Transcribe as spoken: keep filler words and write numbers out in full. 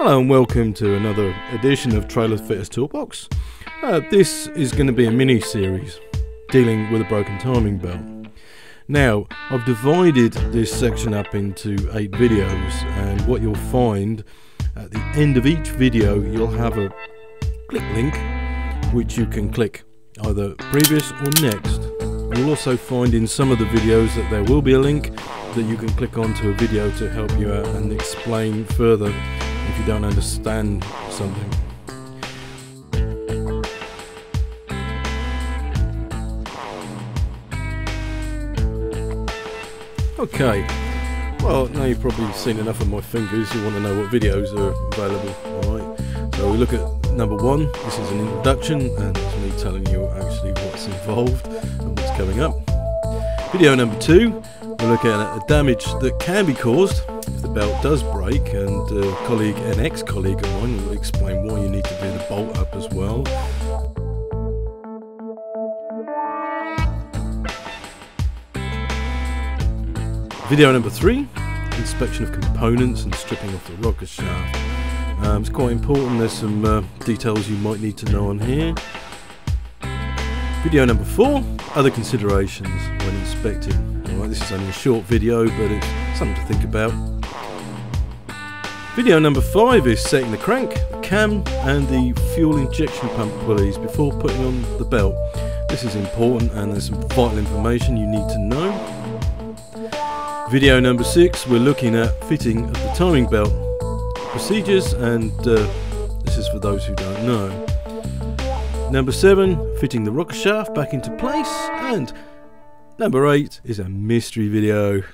Hello and welcome to another edition of Trailerfitter's Toolbox. Uh, this is going to be a mini-series dealing with a broken timing belt. Now, I've divided this section up into eight videos, and what you'll find at the end of each video you'll have a click link which you can click either previous or next. You'll also find in some of the videos that there will be a link that you can click onto a video to help you out and explain further if you don't understand something. Okay, well now you've probably seen enough of my fingers, you want to know what videos are available. Alright, so we look at number one. This is an introduction and it's me telling you actually what's involved and what's coming up. Video number two, we're looking at a damage that can be caused if the belt does break, and a colleague, an ex-colleague of mine, will explain why you need to do the bolt up as well. Video number three, inspection of components and stripping off the rocket shaft. Um, it's quite important, there's some uh, details you might need to know on here. Video number four, other considerations when inspecting. Right, this is only a short video, but it's something to think about. Video number five is setting the crank, the cam and the fuel injection pump pulleys before putting on the belt. This is important and there's some vital information you need to know. Video number six, we're looking at fitting of the timing belt procedures, and uh, this is for those who don't know. Number seven, fitting the rocker shaft back into place, and number eight is a mystery video.